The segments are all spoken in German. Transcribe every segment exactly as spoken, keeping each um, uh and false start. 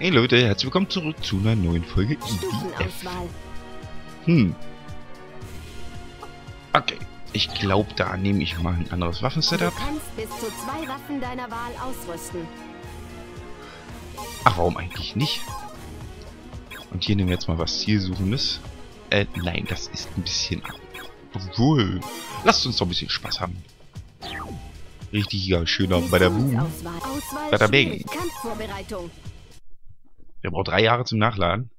Hey Leute, herzlich willkommen zurück zu einer neuen Folge E D F. Hm. Okay, ich glaube, da nehme ich mal ein anderes Waffensetup. Du kannst bis zu zwei Waffen deiner Wahl ausrüsten. Ach, warum eigentlich nicht? Und hier nehmen wir jetzt mal was Zielsuchendes. Äh, nein, das ist ein bisschen... Obwohl, lasst uns doch ein bisschen Spaß haben. Richtiger ja, schöner bei der Boom. Bei der Bang. Der braucht drei Jahre zum Nachladen.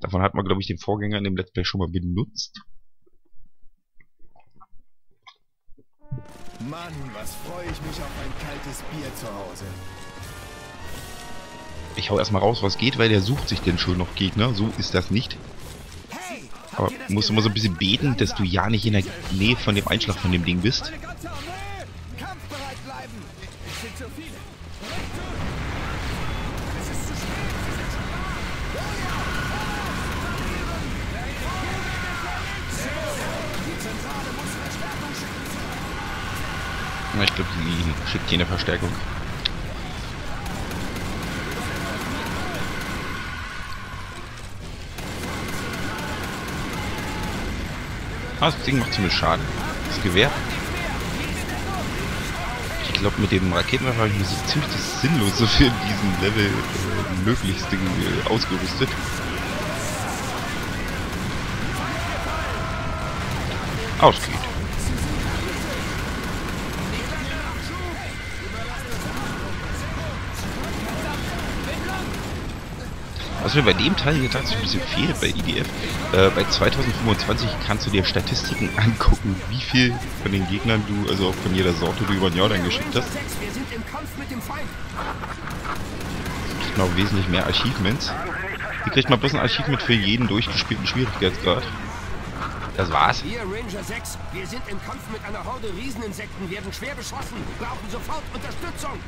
Davon hat man, glaube ich, den Vorgänger in dem Let's Play schon mal benutzt. Mann, was freue ich mich auf ein kaltes Bier zu Hause. Ich hau erstmal raus, was geht, weil der sucht sich denn schon noch Gegner. So ist das nicht. Aber musst du mal so ein bisschen beten, dass du ja nicht in der Nähe von dem Einschlag von dem Ding bist. Ich glaube, die schickt hier eine Verstärkung. Ah, das Ding macht ziemlich Schaden. Das Gewehr. Ich glaube, mit dem Raketenwerfer habe ich mir so ziemlich das Sinnlose für diesen Level äh, möglichst Ding, äh, ausgerüstet. Aus geht. Was mir bei dem Teil hier tatsächlich ein bisschen fehlt bei E D F, äh, bei zweitausendfünfundzwanzig kannst du dir Statistiken angucken, wie viel von den Gegnern du, also auch von jeder Sorte, du über den Jordan geschickt hast. Es gibt noch wesentlich mehr Achievements. Hier kriegt man bloß ein Achievement für jeden durchgespielten Schwierigkeitsgrad. Das war's. Wir Ranger sechs, wir sind im Kampf mit einer Horde Rieseninsekten, werden schwer beschossen, brauchen sofort Unterstützung.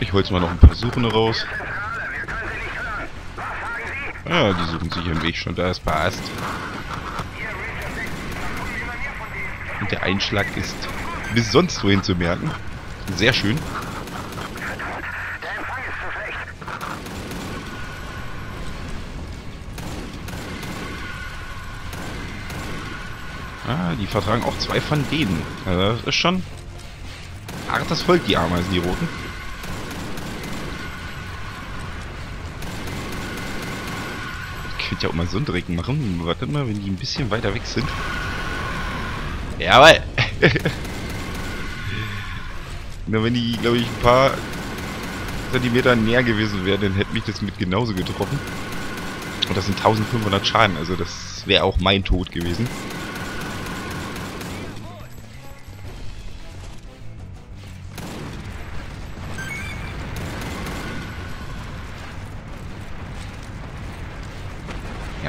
Ich hol's mal noch ein paar Suchende raus. Ja, die suchen sich im Weg schon, da es passt. Und der Einschlag ist bis sonst wohin zu merken. Sehr schön. Ah, die vertragen auch zwei von denen. Also das ist schon hartes Volk, die Ameisen, die Roten. Ja, auch mal so einen Dreck machen. Wartet mal, wenn die ein bisschen weiter weg sind. Jawohl! Na, wenn die, glaube ich, ein paar Zentimeter näher gewesen wären, dann hätte mich das mit genauso getroffen. Und das sind eintausendfünfhundert Schaden, also das wäre auch mein Tod gewesen.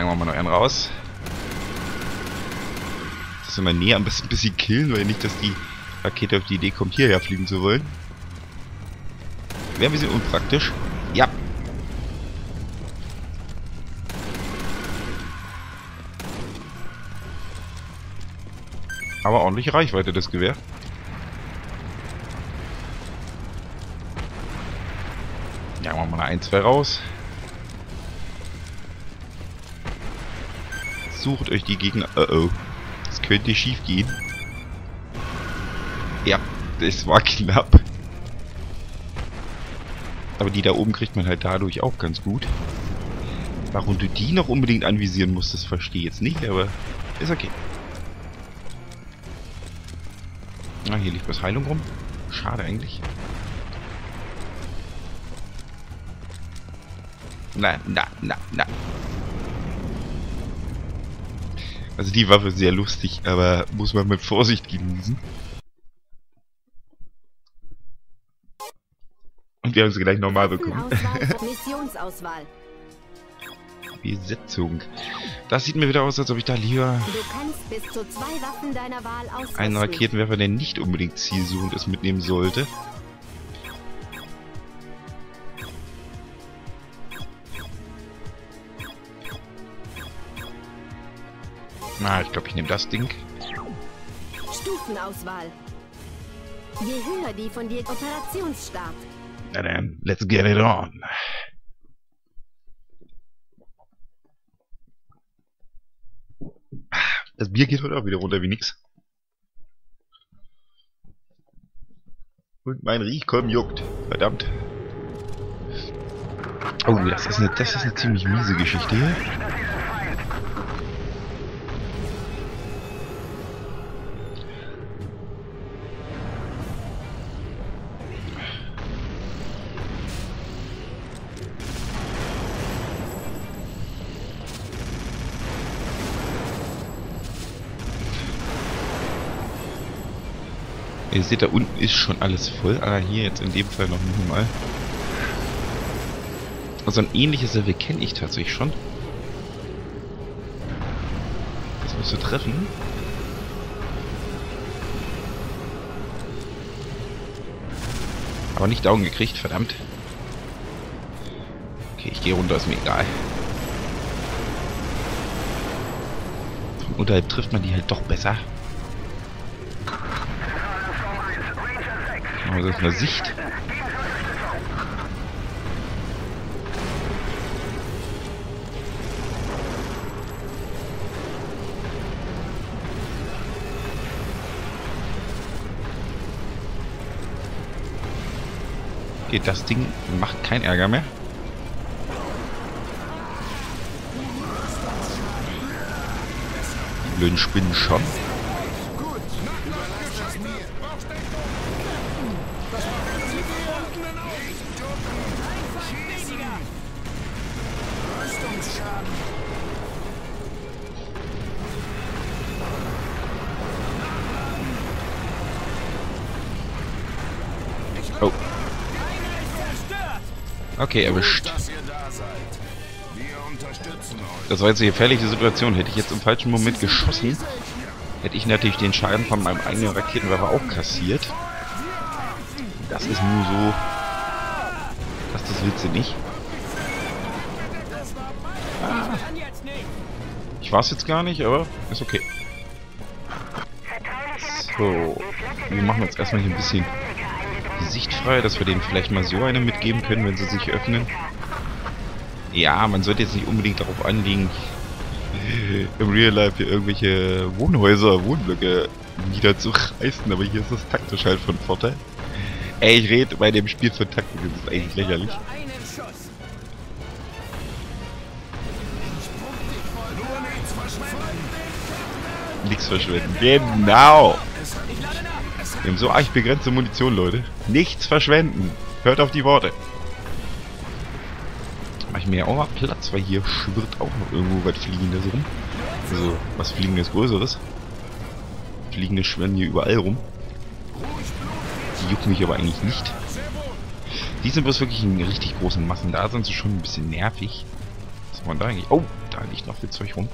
Machen wir noch einen raus. Das immer näher am besten ein bisschen killen, weil nicht, dass die Rakete auf die Idee kommt, hierher fliegen zu wollen. Wäre ein bisschen unpraktisch. Ja. Aber ordentliche Reichweite, das Gewehr. Ja, machen wir mal ein, zwei raus. Sucht euch die Gegner. Uh oh. Das könnte schief gehen. Ja, das war knapp. Aber die da oben kriegt man halt dadurch auch ganz gut. Warum du die noch unbedingt anvisieren musst, das verstehe ich jetzt nicht, aber ist okay. Na, hier liegt was Heilung rum. Schade eigentlich. Na, na, na, na. Also die Waffe ist sehr lustig, aber muss man mit Vorsicht genießen. Und wir haben sie gleich normal bekommen. Missionsauswahl. Besetzung. Das sieht mir wieder aus, als ob ich da lieber einen Raketenwerfer, der nicht unbedingt zielsuchend ist, mitnehmen sollte. Na, ich glaube, ich nehme das Ding. Stufenauswahl. Je höher die von dir Operationsstab. Now then, let's get it on. Das Bier geht heute auch wieder runter wie nix. Und mein Riechkolben juckt. Verdammt. Oh, das ist eine, das ist eine ziemlich miese Geschichte hier. Ihr seht, da unten ist schon alles voll, aber hier jetzt in dem Fall noch nicht mal. So ein ähnliches Level kenne ich tatsächlich schon. Das müsste treffen. Aber nicht Augen gekriegt, verdammt. Okay, ich gehe runter, ist mir egal. Von unterhalb trifft man die halt doch besser. Aber das ist eine Sicht. Okay, das Ding macht keinen Ärger mehr. Die blöden Spinnen schon. Oh. Okay, erwischt. Das war jetzt eine gefährliche Situation. Hätte ich jetzt im falschen Moment geschossen, hätte ich natürlich den Schaden von meinem eigenen Raketenwerfer auch kassiert. Das ist nur so... Das, das willst du nicht. Ah. Ich war es jetzt gar nicht, aber ist okay. So, wir machen jetzt erstmal hier ein bisschen Sicht frei, dass wir denen vielleicht mal so eine mitgeben können, wenn sie sich öffnen. Ja, man sollte jetzt nicht unbedingt darauf anlegen, im Real Life hier irgendwelche Wohnhäuser, Wohnblöcke niederzureißen, aber hier ist das taktisch halt von Vorteil. Ey, ich rede bei dem Spiel von Taktik, das ist eigentlich lächerlich. Nichts verschwenden. Genau! Wir haben so arg begrenzte Munition, Leute. Nichts verschwenden. Hört auf die Worte. Mach ich mir ja auch mal Platz, weil hier schwirrt auch noch irgendwo was Fliegendes rum. Also, was Fliegendes Größeres. Fliegende schwirren hier überall rum. Die jucken mich aber eigentlich nicht. Die sind bloß wirklich in richtig großen Massen. Da sind sie schon ein bisschen nervig. Was war da eigentlich? Oh, da liegt noch viel Zeug rum.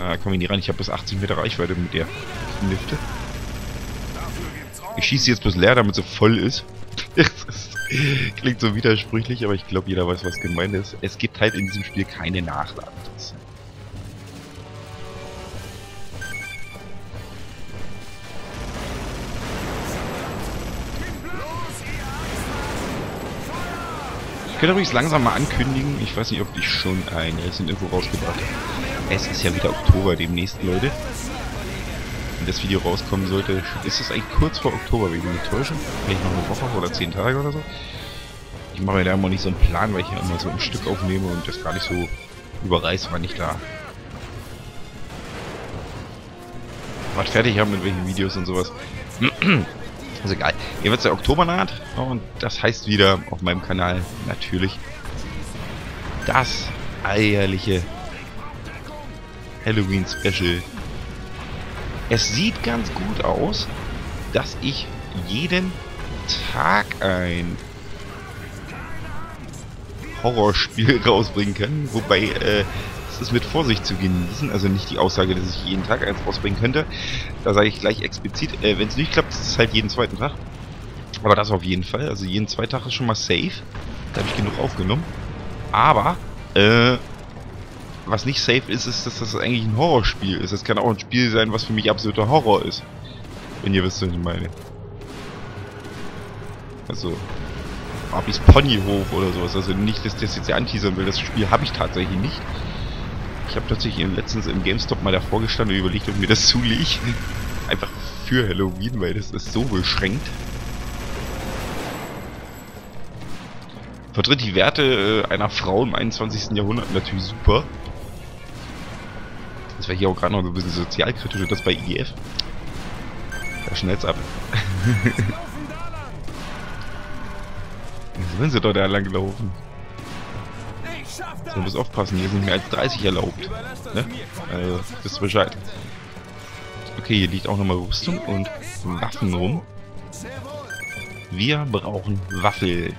Ah, komm ich nicht rein. Ich habe bis achtzig Meter Reichweite mit der Lifte. Ich schieße jetzt bis leer, damit sie voll ist. Das ist klingt so widersprüchlich, aber ich glaube, jeder weiß, was gemeint ist. Es gibt halt in diesem Spiel keine Nachladen. Ich könnte übrigens langsam mal ankündigen. Ich weiß nicht, ob ich schon eine Info rausgebracht habe. Es ist ja wieder Oktober demnächst, Leute. Wenn das Video rauskommen sollte, ist es eigentlich kurz vor Oktober, wenn ich mich nicht täusche. Vielleicht noch eine Woche oder zehn Tage oder so. Ich mache mir da immer nicht so einen Plan, weil ich ja immer so ein Stück aufnehme und das gar nicht so überreiß, wann ich da was fertig habe mit welchen Videos und sowas. Ist egal. Ihr werdet ja Oktober naht und das heißt wieder auf meinem Kanal natürlich das alljährliche Halloween Special. Es sieht ganz gut aus, dass ich jeden Tag ein Horrorspiel rausbringen kann, wobei äh, es ist mit Vorsicht zu genießen, also nicht die Aussage, dass ich jeden Tag eins rausbringen könnte. Da sage ich gleich explizit, äh, wenn es nicht klappt, ist es halt jeden zweiten Tag. Aber das auf jeden Fall, also jeden zweiten Tag ist schon mal safe. Da habe ich genug aufgenommen. Aber, äh, was nicht safe ist, ist, dass das eigentlich ein Horrorspiel ist. Es kann auch ein Spiel sein, was für mich absoluter Horror ist. Wenn ihr wisst, was ich meine. Also Barbies Ponyhof oder sowas. Also nicht, dass das jetzt ja anteasern will. Das Spiel habe ich tatsächlich nicht. Ich habe tatsächlich letztens im GameStop mal davor gestanden und überlegt, ob mir das zuliegt. Einfach für Halloween, weil das ist so beschränkt. Vertritt die Werte einer Frau im einundzwanzigsten. Jahrhundert natürlich super. Das wäre hier auch gerade noch so ein bisschen sozialkritisch und das bei I G F. Da schnellt's ab. Jetzt sind sie doch da lang gelaufen. Du musst aufpassen, hier sind mehr als dreißig erlaubt. Ne? Also, bist du Bescheid. Okay, hier liegt auch nochmal Rüstung und Waffen rum. Wir brauchen Waffeln.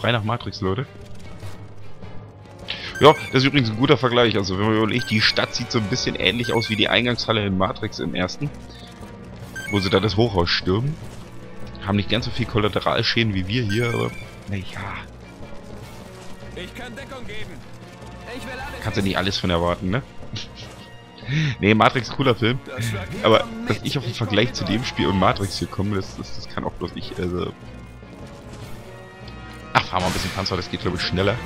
Frei nach Matrix, Leute. Ja, das ist übrigens ein guter Vergleich. Also, wenn man überlegt, die Stadt sieht so ein bisschen ähnlich aus wie die Eingangshalle in Matrix im ersten. Wo sie da das Hochhaus stürmen. Haben nicht ganz so viel Kollateralschäden wie wir hier, aber naja. Ich kann Deckung geben. Ich will alles. Kannst du nicht alles von erwarten, ne? Nee, Matrix, cooler Film. Aber dass ich auf den Vergleich zu dem Spiel und Matrix hier komme, das, das, das kann auch bloß ich, also... Ach, fahr mal ein bisschen Panzer, das geht, glaube ich, schneller.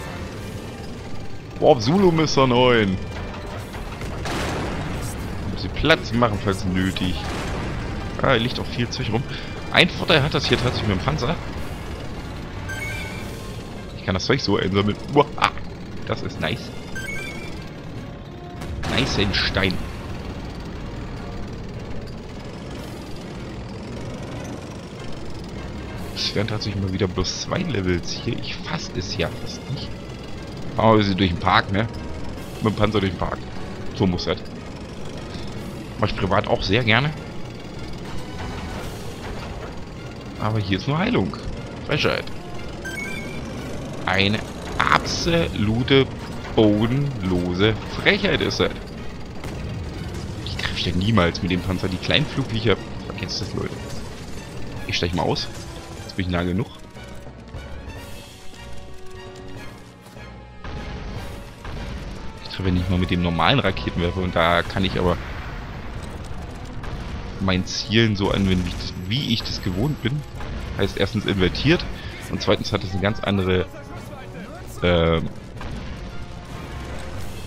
Boah, Zulu Mister neun. Ein bisschen Platz machen, falls nötig. Ah, hier liegt auch viel Zeug rum. Ein Vorteil hat das hier tatsächlich mit dem Panzer. Ich kann das Zeug so einsammeln. Uah, das ist nice. Nice in Stein. Es wären tatsächlich mal wieder bloß zwei Levels hier. Ich fass es ja fast nicht. Aber wir sind durch den Park, ne? Mit dem Panzer durch den Park. So muss das. Mach ich privat auch sehr gerne. Aber hier ist nur Heilung. Frechheit. Eine absolute bodenlose Frechheit ist das. Die treffe ich ja niemals mit dem Panzer. Die kleinen Flugliecher. Vergesst das, Leute. Ich steige mal aus. Jetzt bin ich nah genug. Ich treffe nicht mal mit dem normalen Raketenwerfer. Und da kann ich aber mein Zielen so anwenden, wie ich das, wie ich das gewohnt bin. Heißt erstens invertiert. Und zweitens hat es eine ganz andere... Ähm,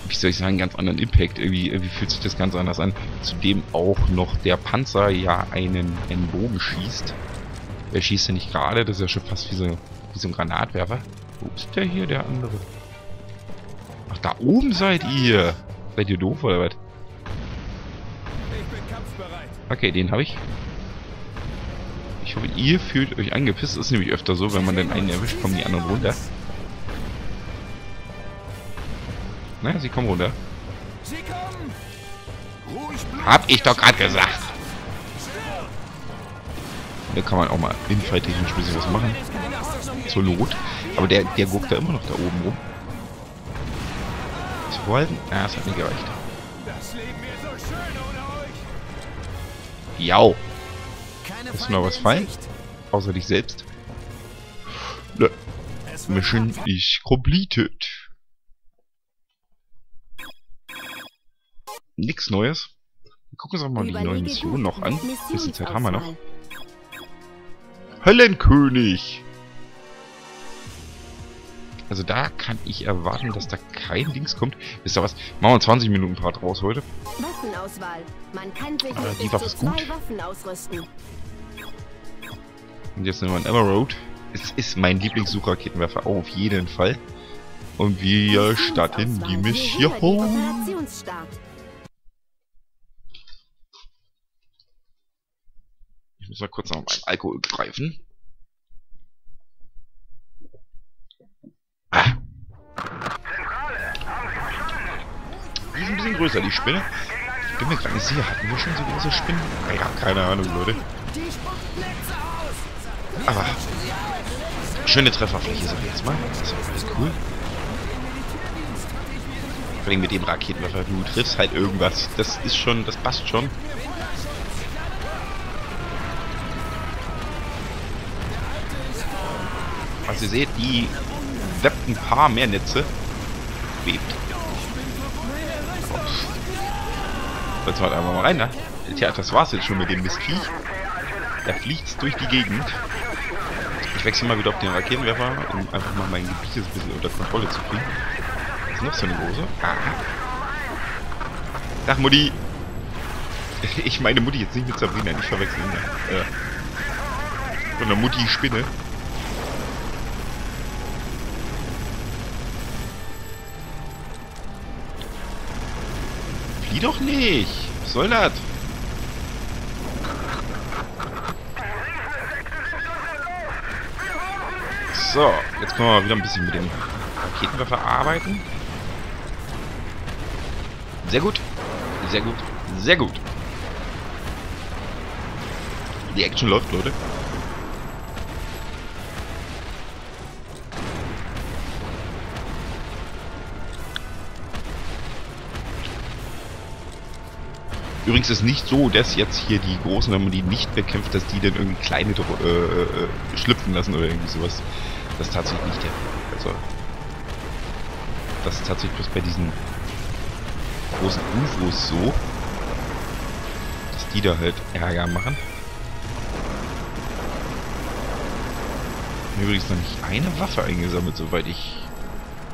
wie soll ich sagen, einen ganz anderen Impact. Irgendwie, irgendwie fühlt sich das ganz anders an. Zudem auch noch der Panzer ja einen, einen Bogen schießt. Er schießt ja nicht gerade, das ist ja schon fast wie so, wie so ein Granatwerfer. Wo ist der hier, der andere? Ach, da oben seid ihr! Seid ihr doof oder was? Okay, den habe ich. Ich hoffe, ihr fühlt euch angepisst. Das ist nämlich öfter so, wenn man den einen erwischt, kommen die anderen runter. Na, sie kommen runter. Hab ich doch gerade gesagt. Da kann man auch mal infighttechnisch ein bisschen was machen. Zur Not. Aber der, der guckt da immer noch da oben rum. Zu verhalten? Ah, es hat nicht gereicht. Jau. Lass mir noch was fallen? Außer dich selbst. Nö. Mission is completed. Nix Neues. Wir gucken uns auch mal die neue Mission noch an. Ein bisschen Zeit haben wir noch. Höllenkönig! Also da kann ich erwarten, dass da kein Dings kommt. Wisst ihr was? Machen wir einen zwanzig Minuten Part raus heute. Waffenauswahl. Man kann sich mit bis zu zwei Waffen ausrüsten. Und jetzt nehmen wir einen Emerald. Es ist mein Lieblingssuchraketenwerfer, auch auf jeden Fall. Und wir starten die Mission. Ich muss mal kurz nach meinem Alkohol greifen. Ah. Die ist ein bisschen größer, die Spinne. Ich bin mir gerade nicht sicher, hatten wir schon so große Spinnen? Naja, keine Ahnung, Leute. Aber schöne Trefferfläche, sag ich jetzt mal. Das ist alles cool. Vor allem mit dem Raketenwerfer, du triffst halt irgendwas. Das ist schon, das passt schon. Also ihr seht, die webbt ein paar mehr Netze. Webt. Jetzt halt einfach mal rein, ne? Tja, das war's jetzt schon mit dem Mistvieh. Da fliegt's durch die Gegend. Ich wechsle mal wieder auf den Raketenwerfer, um einfach mal mein Gebiet jetzt ein bisschen unter Kontrolle zu kriegen. Ist noch so eine große? Aha. Ach, Mutti! Ich meine Mutti jetzt nicht mit Sabrina, nicht verwechseln. Ne? Äh. Von der Mutti-Spinne. Flieh doch nicht! Was soll das? So, jetzt können wir mal wieder ein bisschen mit dem Raketenwerfer arbeiten. Sehr gut. Sehr gut. Sehr gut. Die Action läuft, Leute. Übrigens ist nicht so, dass jetzt hier die Großen, wenn man die nicht bekämpft, dass die dann irgendwie kleine äh, schlüpfen lassen oder irgendwie sowas. Das ist tatsächlich nicht der Fall. Also, das ist tatsächlich bloß bei diesen großen U F Os so, dass die da halt Ärger machen. Übrigens noch nicht eine Waffe eingesammelt, soweit ich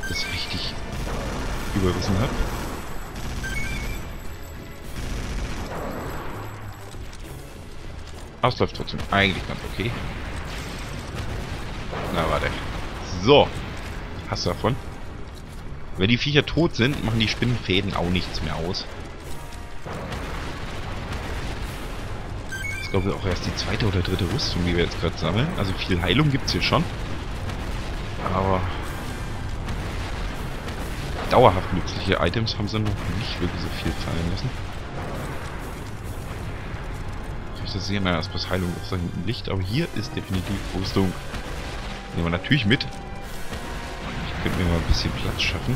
das richtig überrissen habe. Aber es läuft trotzdem eigentlich ganz okay. Na, warte. So. Hast du davon? Wenn die Viecher tot sind, machen die Spinnenfäden auch nichts mehr aus. Das ist, glaube ich, auch erst die zweite oder dritte Rüstung, die wir jetzt gerade sammeln. Also viel Heilung gibt es hier schon. Aber dauerhaft nützliche Items haben sie noch nicht wirklich so viel fallen lassen. Ich das sehe, naja, das ist bloß Heilung, das ist da hinten Licht. Aber hier ist definitiv Rüstung. Nehmen wir natürlich mit. Ich könnte mir mal ein bisschen Platz schaffen.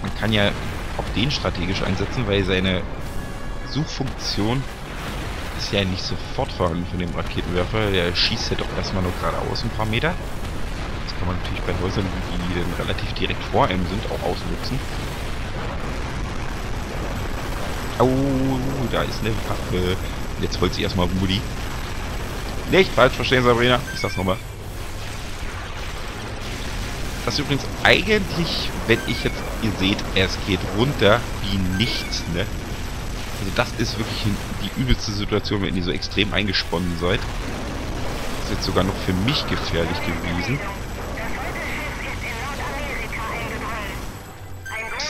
Man kann ja auch den strategisch einsetzen, weil seine Suchfunktion ist ja nicht sofort vorhanden von dem Raketenwerfer. Der schießt ja doch erstmal nur geradeaus ein paar Meter. Das kann man natürlich bei Häusern, die dann relativ direkt vor einem sind, auch ausnutzen. Oh, da ist eine Waffe. Jetzt holt sie erstmal Woody. Nicht falsch verstehen, Sabrina. Ich sag's nochmal. Das ist übrigens eigentlich, wenn ich jetzt, ihr seht, es geht runter wie nichts, ne? Also das ist wirklich die übelste Situation, wenn ihr so extrem eingesponnen seid. Das ist jetzt sogar noch für mich gefährlich gewesen.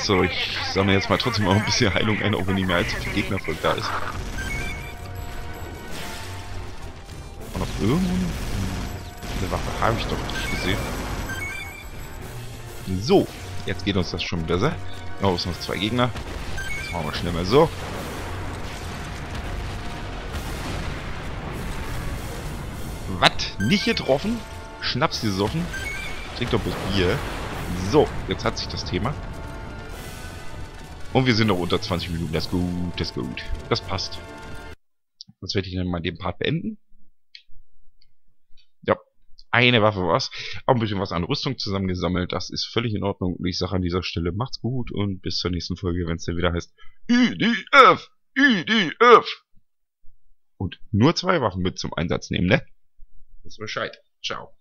So, ich sammle jetzt mal trotzdem auch ein bisschen Heilung ein, auch wenn nicht mehr allzu viel Gegnervolk da ist. Und noch irgendwo eine Waffe habe ich doch nicht gesehen. So, jetzt geht uns das schon besser. Da haben noch zwei Gegner. Das machen wir schnell mal so. Was? Nicht getroffen? Schnaps gesoffen? Trink doch bloß Bier. So, jetzt hat sich das Thema. Und wir sind noch unter zwanzig Minuten. Das ist gut, das ist gut. Das passt. Jetzt werde ich dann mal den Part beenden. Ja, eine Waffe war's. Auch ein bisschen was an Rüstung zusammengesammelt. Das ist völlig in Ordnung. Und ich sage an dieser Stelle, macht's gut und bis zur nächsten Folge, wenn es dann wieder heißt I D F! I D F! Und nur zwei Waffen mit zum Einsatz nehmen, ne? Das ist Bescheid. Ciao.